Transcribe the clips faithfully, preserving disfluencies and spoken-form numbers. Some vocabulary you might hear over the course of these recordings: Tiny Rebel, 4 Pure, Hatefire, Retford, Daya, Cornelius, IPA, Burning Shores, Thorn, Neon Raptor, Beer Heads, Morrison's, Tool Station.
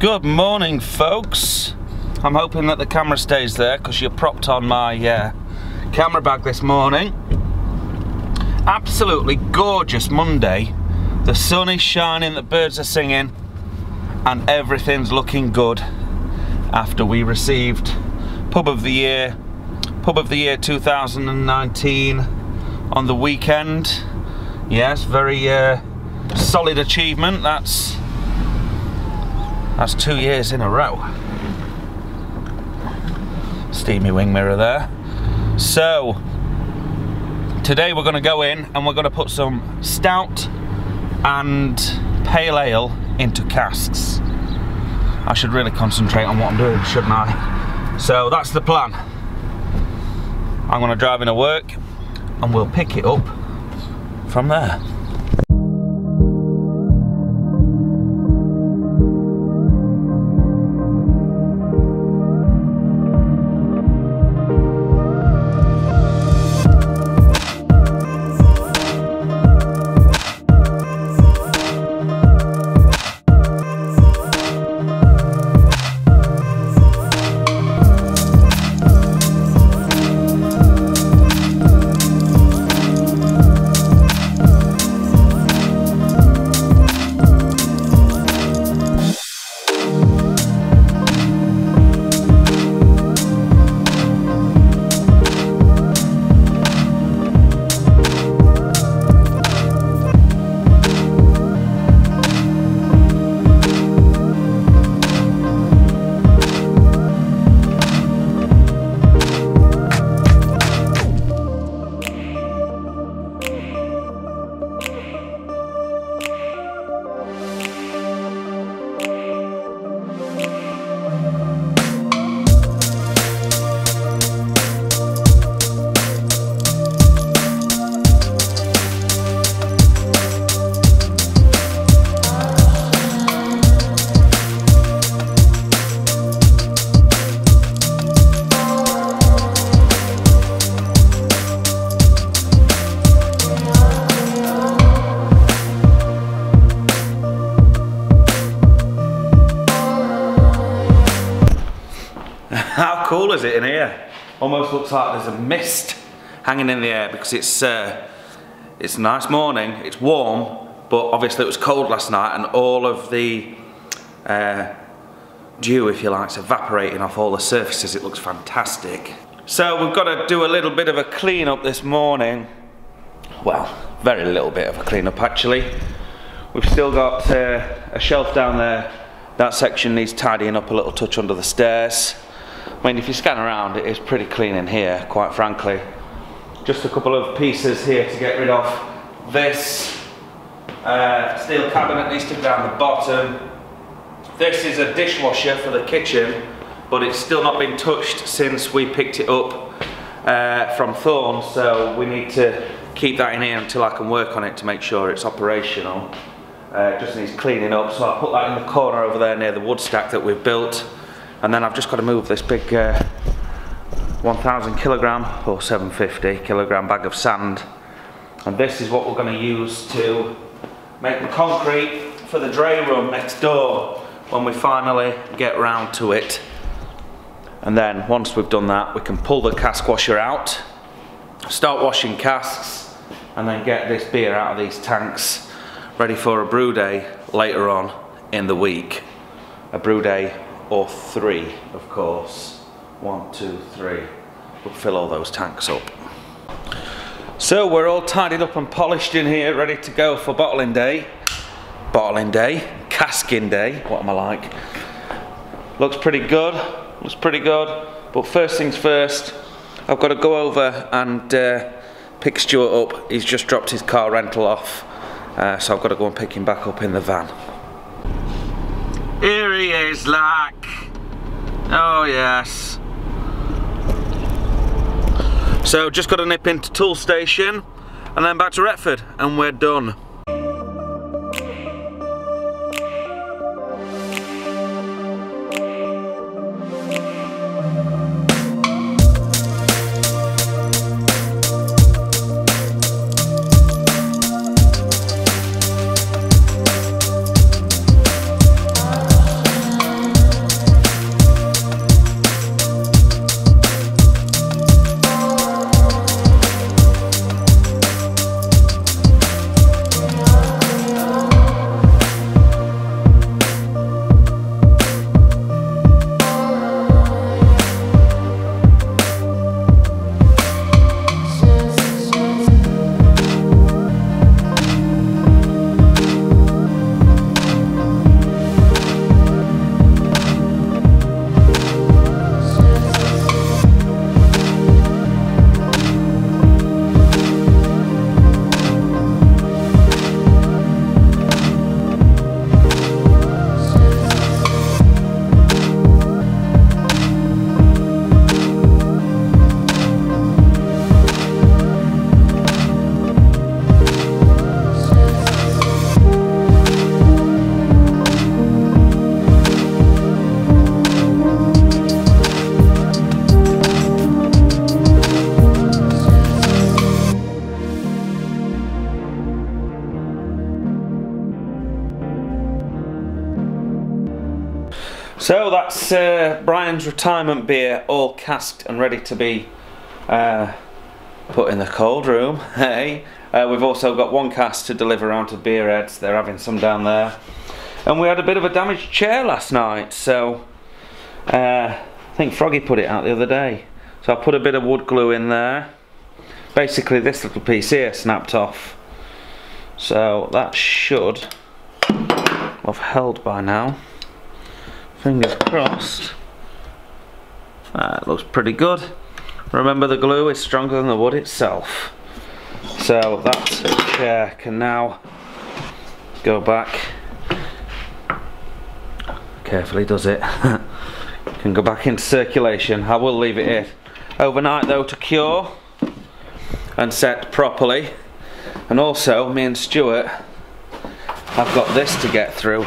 Good morning, folks. I'm hoping that the camera stays there because you're propped on my uh, camera bag this morning. Absolutely gorgeous Monday. The sun is shining, the birds are singing, and everything's looking good after we received Pub of the Year, Pub of the Year two thousand nineteen on the weekend. Yes, very uh, solid achievement. That's that's two years in a row. Steamy wing mirror there. So today we're going to go in and we're going to put some stout and pale ale into casks. I should really concentrate on what I'm doing, shouldn't I? So that's the plan. I'm going to drive into work and we'll pick it up from there. Is it in here? Almost looks like there's a mist hanging in the air because it's uh, it's a nice morning, it's warm, but obviously it was cold last night and all of the uh, dew, if you like, is evaporating off all the surfaces. It looks fantastic. So we've got to do a little bit of a clean up this morning. Well, very little bit of a clean up actually. We've still got uh, a shelf down there. That section needs tidying up a little touch under the stairs. I mean, if you scan around, it is pretty clean in here, quite frankly. Just a couple of pieces here to get rid of. This uh, steel cabinet needs to be down the bottom. This is a dishwasher for the kitchen, but it's still not been touched since we picked it up uh, from Thorn, so we need to keep that in here until I can work on it to make sure it's operational. Uh, it just needs cleaning up, so I put that in the corner over there near the wood stack that we've built. And then I've just got to move this big uh, one thousand kilogram or seven hundred fifty kilogram bag of sand. And this is what we're going to use to make the concrete for the dray room next door when we finally get round to it. And then once we've done that, we can pull the cask washer out, start washing casks, and then get this beer out of these tanks ready for a brew day later on in the week. A brew day or three, of course. One, two, three. We'll fill all those tanks up. So we're all tidied up and polished in here, ready to go for bottling day. Bottling day, casking day, what am I like? Looks pretty good, looks pretty good. But first things first, I've got to go over and uh, pick Stuart up. He's just dropped his car rental off. Uh, so I've got to go and pick him back up in the van. Here he is, lack. Oh yes. So just got to nip into Tool Station and then back to Retford and we're done. So that's uh, Brian's retirement beer, all casked and ready to be uh, put in the cold room. Hey, uh, we've also got one cask to deliver around to Beer Heads. They're having some down there. And we had a bit of a damaged chair last night, so uh, I think Froggy put it out the other day. So I put a bit of wood glue in there. Basically this little piece here snapped off. So that should have held by now. Fingers crossed. That looks pretty good. Remember, the glue is stronger than the wood itself. So that chair can now go back. Carefully does it. Can go back into circulation. I will leave it here overnight though to cure and set properly. And also, me and Stuart, I've got this to get through.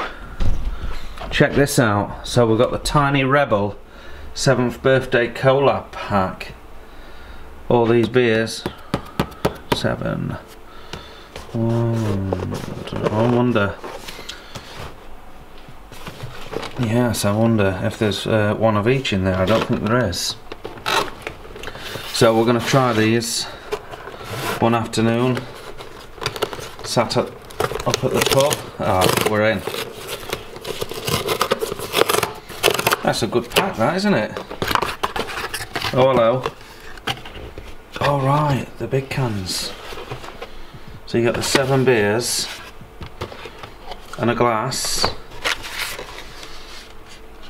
Check this out. So we've got the Tiny Rebel seventh birthday collab pack. All these beers. Seven. I wonder. Yes, I wonder if there's uh, one of each in there. I don't think there is. So we're going to try these one afternoon. Sat up, up at the pub. Ah, we're in. That's a good pack, that, isn't it? Oh, hello. All right, the big cans. So you got the seven beers and a glass,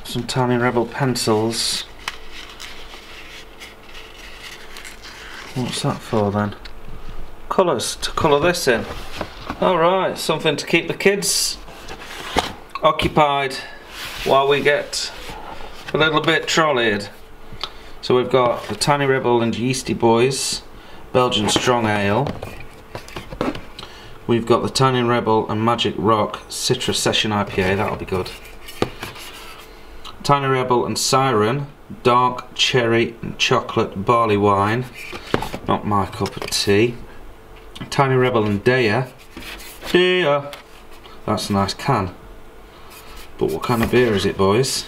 some Tiny Rebel pencils. What's that for then? Colours to colour this in. All right, something to keep the kids occupied while we get a little bit trolleyed. So we've got the Tiny Rebel and Yeasty Boys Belgian Strong Ale. We've got the Tiny Rebel and Magic Rock Citrus Session I P A, that'll be good. Tiny Rebel and Siren Dark Cherry and Chocolate Barley Wine, not my cup of tea. Tiny Rebel and Daya. Daya! That's a nice can. But what kind of beer is it, boys?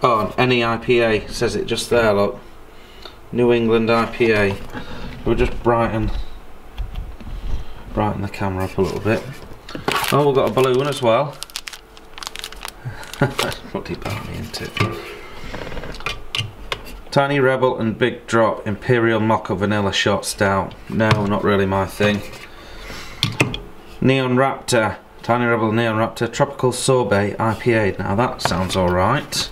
Oh, any I P A, says it just there, look. New England I P A. We'll just brighten brighten the camera up a little bit. Oh, we've got a balloon as well. That's bloody balmy, isn't it? Tiny Rebel and Big Drop Imperial Mocha Vanilla Short Stout. No, not really my thing. Neon Raptor. Tiny Rebel Neon Raptor Tropical Sorbet I P A. Now that sounds alright.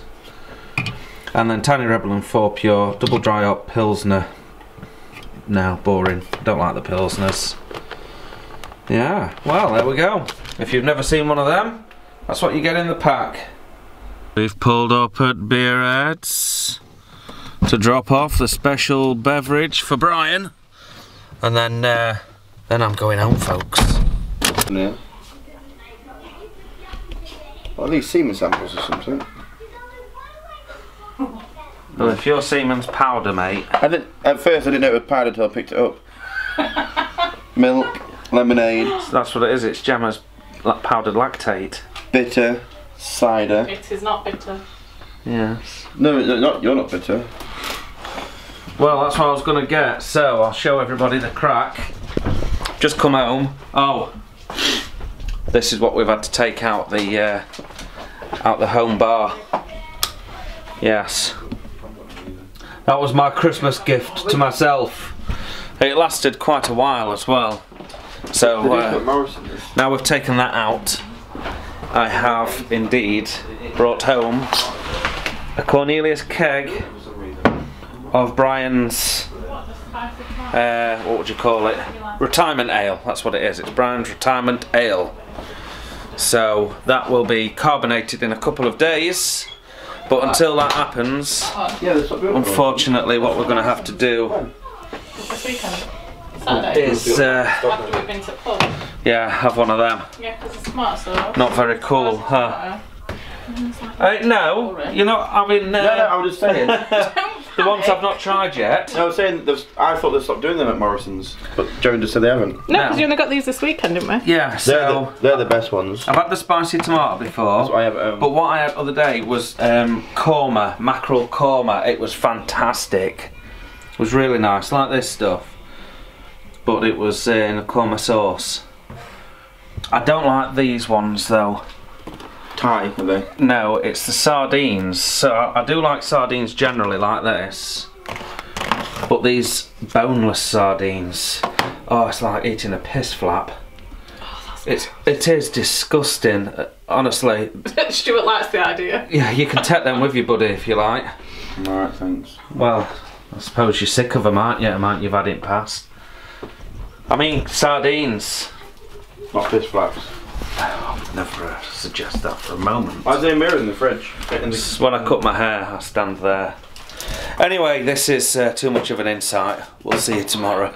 And then Tiny Rebel and four pure Double Dry Hop Pilsner. No, boring. Don't like the Pilsners. Yeah, well, there we go. If you've never seen one of them, that's what you get in the pack. We've pulled up at Beer Heads to drop off the special beverage for Brian. And then, uh, then I'm going home, folks. Yeah. Or at least semen samples or something. Well, if your semen's powder, mate. I didn't, at first I didn't know it was powder until I picked it up. Milk, lemonade. So that's what it is, it's Gemma's powdered lactate. Bitter, cider. It is not bitter. Yes. No, no not, you're not bitter. Well, that's what I was going to get, so I'll show everybody the crack. Just come home. Oh, this is what we've had to take out the, uh, out the home bar. Yes. That was my Christmas gift to myself. It lasted quite a while as well. So uh, now we've taken that out, I have indeed brought home a Cornelius keg of Brian's, uh, what would you call it? Retirement ale, that's what it is. It's Brian's retirement ale. So that will be carbonated in a couple of days. But until that happens, unfortunately what we're going to have to do is, uh, yeah, have one of them. Yeah, because it's smart, so not very cool, huh? Uh, no, you're not having... Uh, no, no, I'm just saying. The ones I've not tried yet. No, I was saying, I thought they stopped doing them at Morrison's, but Joan just said they haven't. No, because no. you only got these this weekend, didn't we? Yeah, so they're the, they're the best ones. I've had the spicy tomato before. That's what I have at home. But what I had the other day was um, korma, mackerel korma. It was fantastic. It was really nice, like this stuff. But it was uh, in a korma sauce. I don't like these ones though. Thai, are they? No, it's the sardines. So I, I do like sardines generally, like this. But these boneless sardines, oh, it's like eating a piss flap. Oh, that's it's it is disgusting, honestly. Stuart likes the idea. Yeah, you can take them with you, buddy, if you like. All right, thanks. Well, I suppose you're sick of them, aren't you? Aren't you've had it past? I mean, sardines. Not piss flaps. Oh, I'd never suggest that for a moment. Why is there a mirror in the fridge? In the when I cut my hair, I stand there. Anyway, this is uh, too much of an insight. We'll see you tomorrow.